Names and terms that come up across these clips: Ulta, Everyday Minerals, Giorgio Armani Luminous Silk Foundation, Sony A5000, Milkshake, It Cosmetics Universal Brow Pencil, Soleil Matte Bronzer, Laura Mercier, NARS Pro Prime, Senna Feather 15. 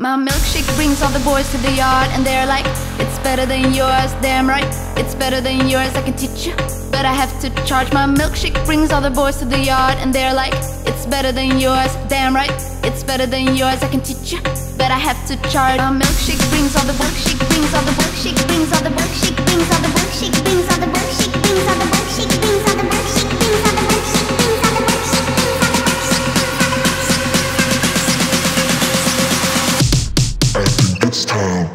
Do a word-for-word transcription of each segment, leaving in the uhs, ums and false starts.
My milkshake brings all the boys to the yard, and they're like, it's better than yours, damn right, it's better than yours, I can teach you, but I have to charge. My milkshake brings all the boys to the yard, and they're like, it's better than yours, damn right, it's better than yours, I can teach you, but I have to charge. My milkshake brings all the milkshake brings all the milkshake brings all the milkshake brings all the milkshake brings all the milkshake brings all the milkshake brings all the milkshake brings all the milkshake brings all the milkshake. I think it's time.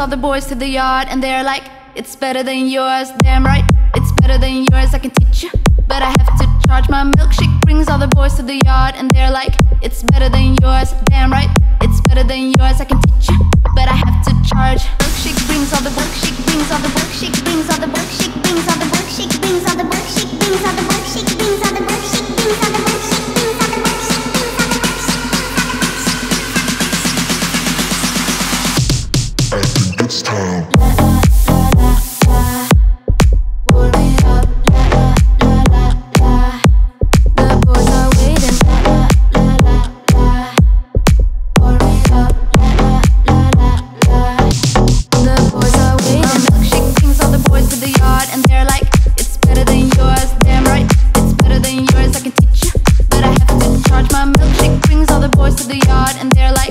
All the boys to the yard, and they're like, it's better than yours, damn right, it's better than yours, I can teach you, but I have to charge. My milkshake brings all the boys to the yard, and they're like, it's better than yours, damn right, it's better than yours, I can teach you, but I have to charge. Milkshake brings all the milkshake brings all the milkshake brings all the milkshake brings all the milkshake brings all the milkshake brings all the milkshake brings all the milkshake brings all the milkshake brings all the milkshake. It's time. My milkshake brings all the boys to the yard, and they're like,